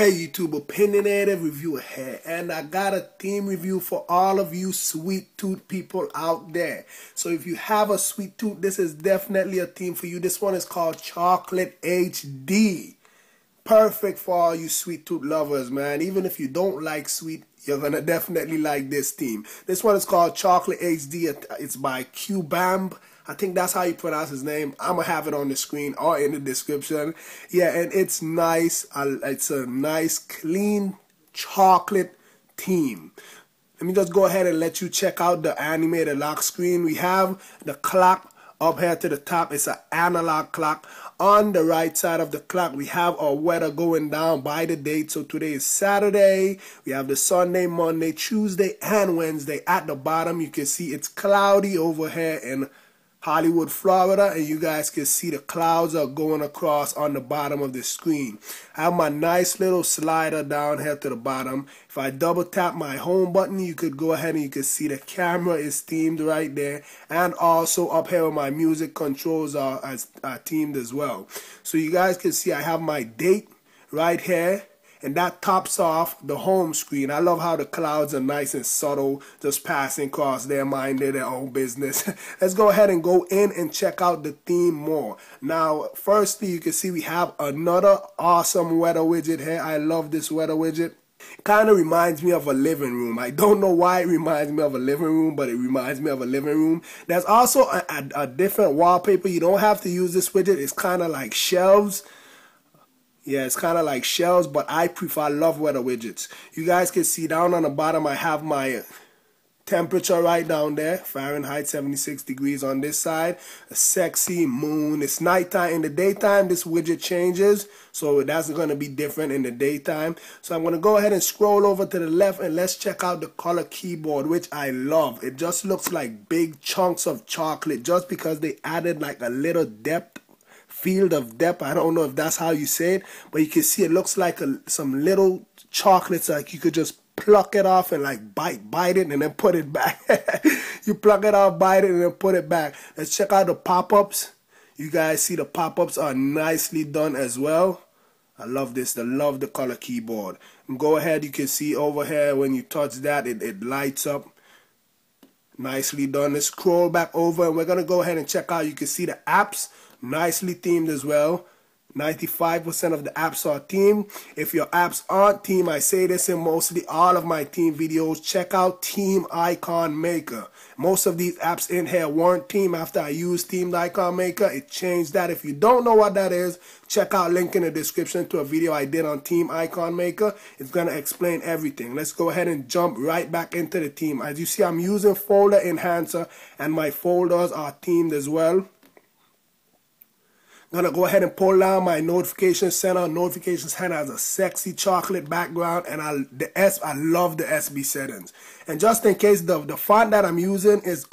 Hey YouTube, opinion and reviewer here, and I got a theme review for all of you sweet tooth people out there. So if you have a sweet tooth, this is definitely a theme for you. This one is called ChocolateHD. Perfect for all you sweet tooth lovers, man. Even if you don't like sweet, you're gonna definitely like this theme. This one is called ChocolateHD. It's by QBAMB. I think that's how you pronounce his name. I'm going to have it on the screen or in the description. Yeah, and it's nice. It's a nice, clean chocolate theme. Let me just go ahead and let you check out the animated lock screen. We have the clock up here to the top. It's an analog clock. On the right side of the clock, we have our weather going down by the date. So today is Saturday. We have the Sunday, Monday, Tuesday, and Wednesday. At the bottom, you can see it's cloudy over here and Hollywood, Florida, and you guys can see the clouds are going across on the bottom of the screen. I have my nice little slider down here to the bottom. If I double tap my home button, you could go ahead and you can see the camera is themed right there, and also up here where my music controls are themed as well. So you guys can see I have my date right here, and that tops off the home screen. I love how the clouds are nice and subtle, just passing across their mind, their own business. Let's go ahead and go in and check out the theme more. Now, firstly, you can see we have another awesome weather widget here. I love this weather widget. It kind of reminds me of a living room. I don't know why it reminds me of a living room, but it reminds me of a living room. There's also a different wallpaper. You don't have to use this widget. It's kind of like shelves. Yeah, it's kind of like shells, but I love weather widgets. You guys can see down on the bottom, I have my temperature right down there. Fahrenheit, 76 degrees on this side. A sexy moon. It's nighttime. In the daytime, this widget changes, so that's going to be different in the daytime. So I'm going to go ahead and scroll over to the left, and let's check out the color keyboard, which I love. It just looks like big chunks of chocolate just because they added like a little depth. Field of depth, I don't know if that's how you say it, but you can see it looks like some little chocolates, like you could just pluck it off and like bite it and then put it back. You pluck it off, bite it, and then put it back. Let's check out the pop-ups. You guys see the pop-ups are nicely done as well. I love this. I love the color keyboard. And go ahead, you can see over here when you touch that, it lights up. Nicely done. Let's scroll back over, and we're gonna go ahead and check out. You can see the apps, nicely themed as well. 95% of the apps are themed. If your apps aren't themed, I say this in mostly all of my theme videos, check out Theme Icon Maker. Most of these apps in here weren't themed. After I used Theme Icon Maker, it changed that. If you don't know what that is, check out link in the description to a video I did on Theme Icon Maker. It's going to explain everything. Let's go ahead and jump right back into the theme. As you see, I'm using Folder Enhancer, and my folders are themed as well. I'm going to go ahead and pull down my notification center. Notifications center has a sexy chocolate background, and I love the SB settings. And just in case, the font that I'm using is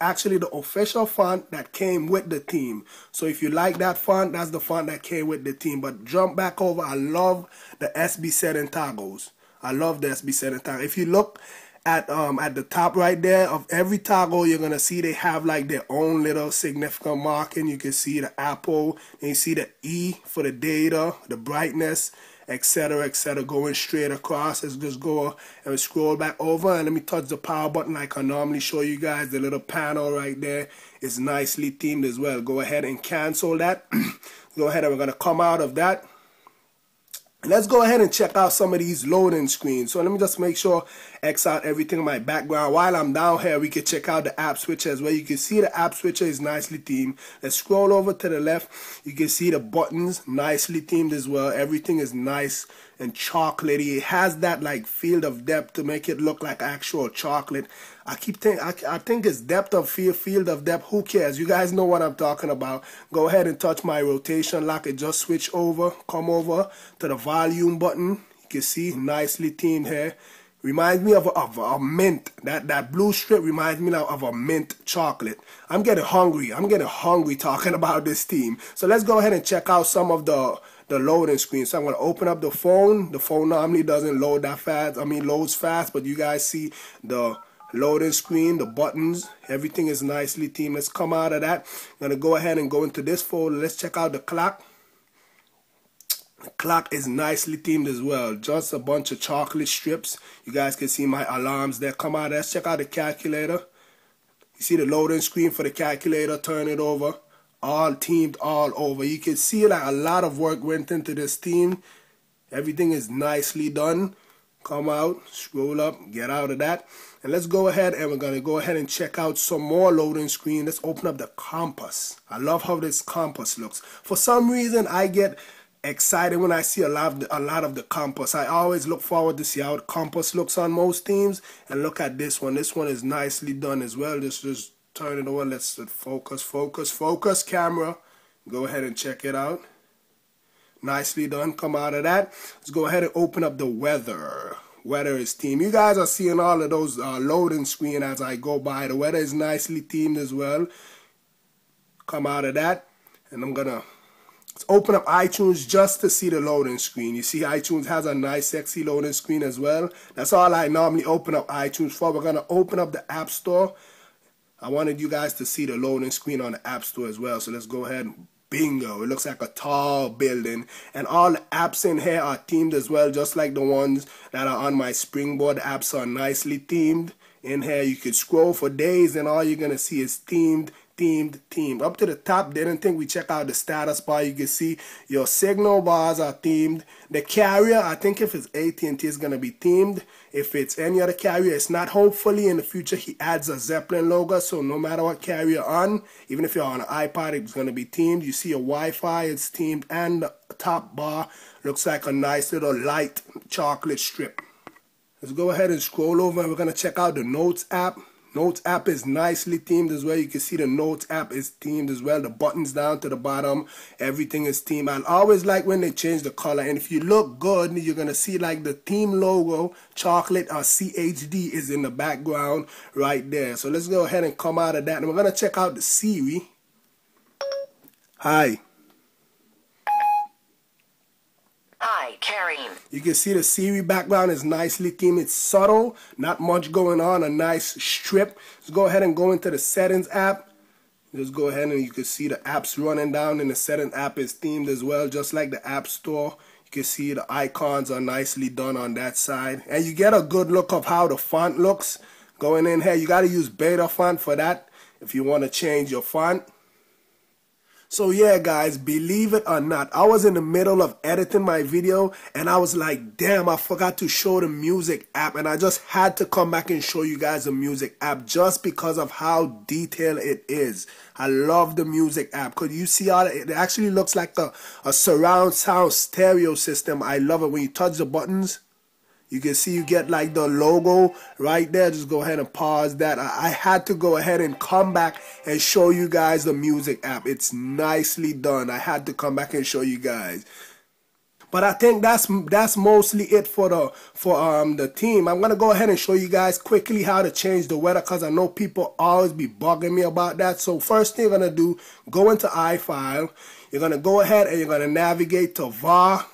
actually the official font that came with the theme. So if you like that font, that's the font that came with the theme. But jump back over. I love the SB setting toggles. I love the SB setting toggles. If you look at the top right there of every toggle, you're gonna see they have like their own little significant marking. You can see the apple, and you see the E for the data, the brightness, etc., etc., going straight across. Let's just go and scroll back over, and let me touch the power button like I normally show you guys. The little panel right there is nicely themed as well. Go ahead and cancel that. Go ahead, and we're gonna come out of that. Let's go ahead and check out some of these loading screens. So let me just make sure X out everything in my background. While I'm down here, we can check out the app switcher as well. You can see the app switcher is nicely themed. Let's scroll over to the left. You can see the buttons nicely themed as well. Everything is nice and chocolatey. It has that like field of depth to make it look like actual chocolate. I keep thinking, I think it's depth of field, of depth. Who cares? You guys know what I'm talking about. Go ahead and touch my rotation lock. It just switch over, come over to the volume button. You can see nicely themed here. Reminds me of a mint. That blue strip reminds me now of a mint chocolate. I'm getting hungry. I'm getting hungry talking about this theme. So let's go ahead and check out some of the loading screen. So I'm going to open up the phone. The phone normally doesn't load that fast. I mean, loads fast, but you guys see the loading screen, the buttons, everything is nicely themed. Let's come out of that. I'm going to go ahead and go into this folder. Let's check out the clock. The clock is nicely themed as well. Just a bunch of chocolate strips. You guys can see my alarms there. Come out, let's check out the calculator. You see the loading screen for the calculator. Turn it over. All themed all over. You can see like a lot of work went into this theme. Everything is nicely done. Come out, scroll up, get out of that. And let's go ahead and we're going to go ahead and check out some more loading screen. Let's open up the compass. I love how this compass looks. For some reason, I get excited when I see a lot of the compass. I always look forward to see how the compass looks on most themes. And look at this one. This one is nicely done as well. This is... turn it over. Let's focus, focus, focus camera. Go ahead and check it out. Nicely done. Come out of that. Let's go ahead and open up the weather. Weather is themed. You guys are seeing all of those loading screen as I go by. The weather is nicely themed as well. Come out of that. And I'm going to open up iTunes just to see the loading screen. You see iTunes has a nice sexy loading screen as well. That's all I normally open up iTunes for. We're going to open up the App Store. I wanted you guys to see the loading screen on the App Store as well. So let's go ahead. Bingo. It looks like a tall building. And all the apps in here are themed as well, just like the ones that are on my Springboard. The apps are nicely themed. In here, you could scroll for days, and all you're going to see is themed, themed, themed. Up to the top, didn't think we check out the status bar. You can see your signal bars are themed. The carrier, I think if it's AT&T, it's going to be themed. If it's any other carrier, it's not. Hopefully, in the future, he adds a Zeppelin logo, so no matter what carrier you're on, even if you're on an iPod, it's going to be themed. You see your Wi-Fi, it's themed, and the top bar looks like a nice little light chocolate strip. Let's go ahead and scroll over and we're going to check out the Notes app. Notes app is nicely themed as well. You can see the Notes app is themed as well. The buttons down to the bottom, everything is themed. I always like when they change the color. And if you look good, you're going to see like the theme logo, chocolate or CHD is in the background right there. So let's go ahead and come out of that. And we're going to check out the Siri. Hi. You can see the Siri background is nicely themed. It's subtle, not much going on, a nice strip. Let's go ahead and go into the Settings app. Just go ahead and you can see the apps running down, and the Settings app is themed as well, just like the App Store. You can see the icons are nicely done on that side. And you get a good look of how the font looks. Going in here, you got to use beta font for that if you want to change your font. So yeah guys, believe it or not, I was in the middle of editing my video and I was like, damn, I forgot to show the music app, and I just had to come back and show you guys the music app just because of how detailed it is. I love the music app. Could you see how it actually looks like a surround sound stereo system? I love it. When you touch the buttons, you can see you get like the logo right there. Just go ahead and pause that. I had to go ahead and come back and show you guys the music app. It's nicely done. I had to come back and show you guys. But I think that's mostly it for the theme. I'm gonna go ahead and show you guys quickly how to change the weather because I know people always be bugging me about that. So first thing you're gonna do, go into iFile. You're gonna go ahead and you're gonna navigate to var,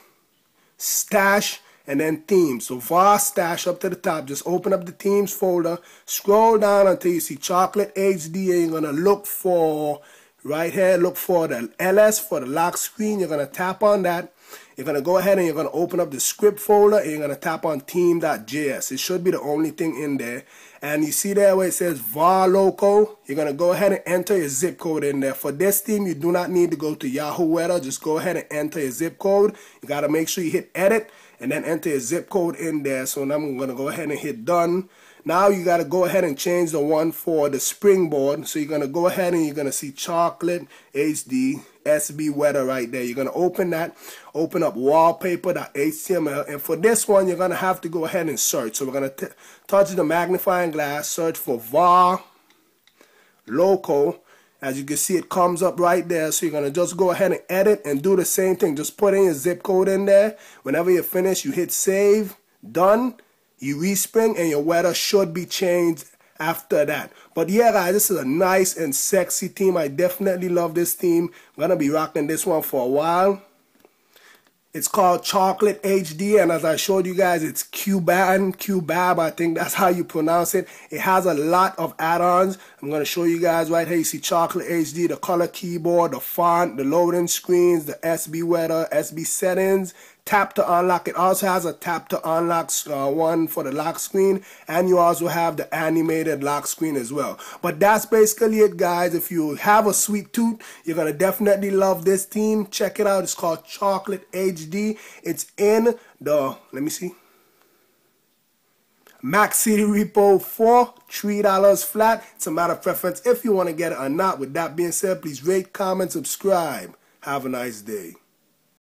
stash, and then themes. So var stash up to the top. Just open up the themes folder. Scroll down until you see ChocolateHD, and you're going to look for, right here, look for the LS for the lock screen. You're going to tap on that. You're going to go ahead and you're going to open up the script folder and you're going to tap on theme.js. It should be the only thing in there. And you see there where it says var local, you're going to go ahead and enter your zip code in there. For this theme, you do not need to go to Yahoo Weather. Just go ahead and enter your zip code. You got to make sure you hit edit and then enter your zip code in there. So now I'm going to go ahead and hit done. Now you got to go ahead and change the one for the Springboard. So you're going to go ahead and you're going to see Chocolate HD SB Weather right there. You're going to open that, open up wallpaper.html, and for this one you're going to have to go ahead and search. So we're going to touch the magnifying glass, search for var local. As you can see, it comes up right there. So you're going to just go ahead and edit and do the same thing. Just put in your zip code in there. Whenever you're finished, you hit save, done, you respring, and your weather should be changed after that. But yeah guys, this is a nice and sexy theme. I definitely love this theme. I'm gonna be rocking this one for a while. It's called Chocolate HD, and as I showed you guys, it's QBAMB. I think that's how you pronounce it. It has a lot of add-ons, I'm going to show you guys right here. You see ChocolateHD, the color keyboard, the font, the loading screens, the SB weather, SB settings, tap to unlock. It also has a tap to unlock one for the lock screen, and you also have the animated lock screen as well. But that's basically it, guys. If you have a sweet tooth, you're going to definitely love this theme. Check it out. It's called ChocolateHD. It's in the, let me see, MacCiti repo for $3 flat. It's a matter of preference if you want to get it or not. With that being said, please rate, comment, subscribe. Have a nice day.